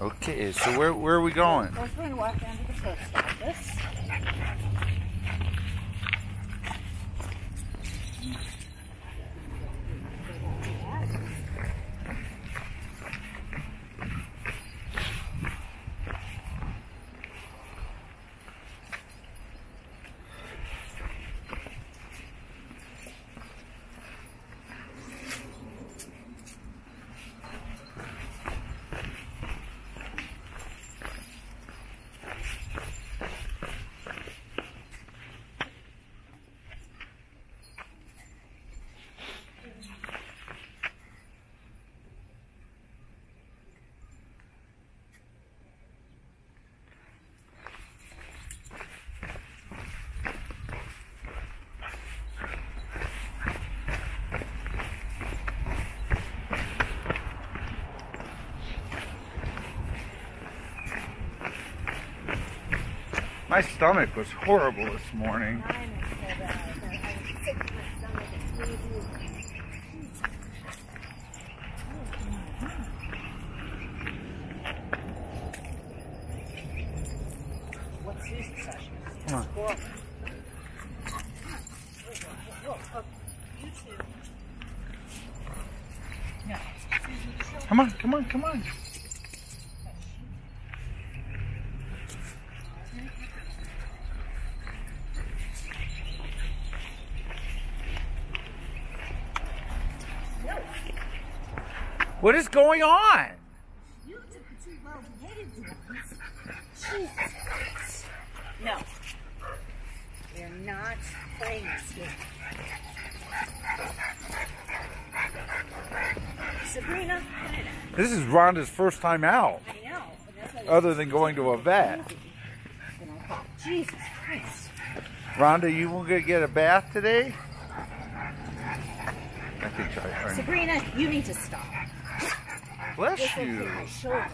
Okay, so where are we going? We're going to walk down to the post office. My stomach was horrible this morning. What's these sessions? Come on, come on, come on. What is going on? You took the two well-behaved ones. Jesus Christ. No. We're not playing this game. Sabrina, this is Rhonda's first time out. I know. But that's why other than going to a vet. Jesus Christ. Rhonda, you won't get a bath today? I think so. Sabrina, you need to stop. Bless this you. Will hit my shoulder.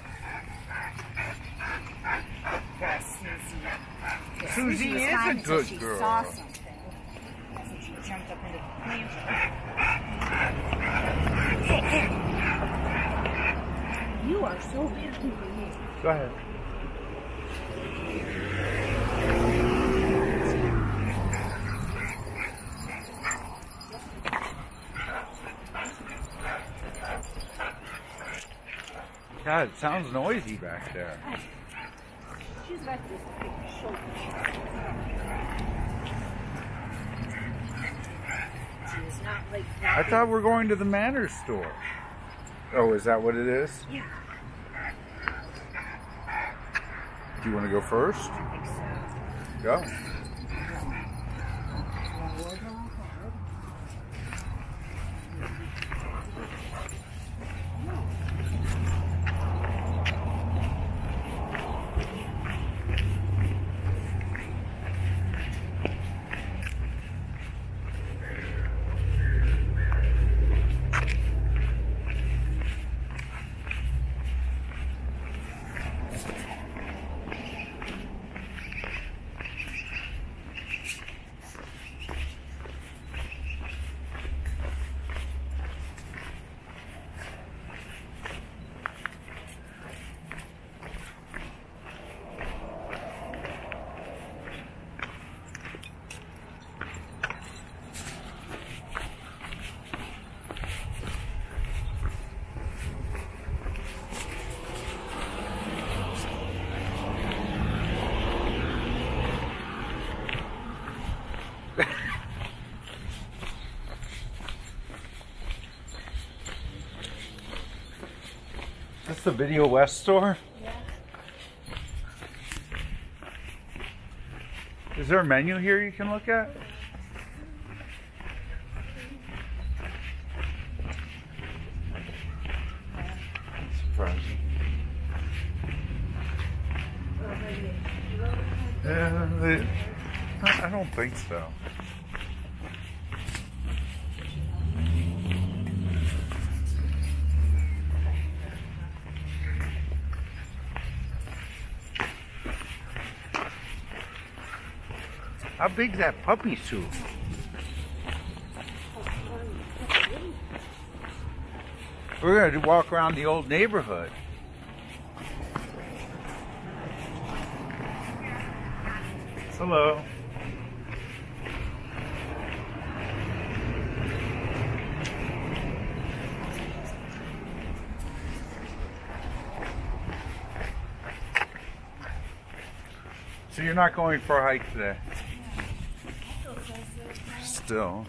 Susie is a good girl. Saw something. That's when she jumped up into the plant. Hey. You are so happy for me. Go ahead. God, it sounds noisy back there. She's about to take her shoulder. She is not like that. I thought we're going to the Manners store. Oh, is that what it is? Yeah. Do you want to go first? I think so. Go. That's the Video West store? Yeah. Is there a menu here you can look at? That's surprising. I don't think so. How big's that puppy suit? We're going to walk around the old neighborhood. Hello. So you're not going for a hike today? Still.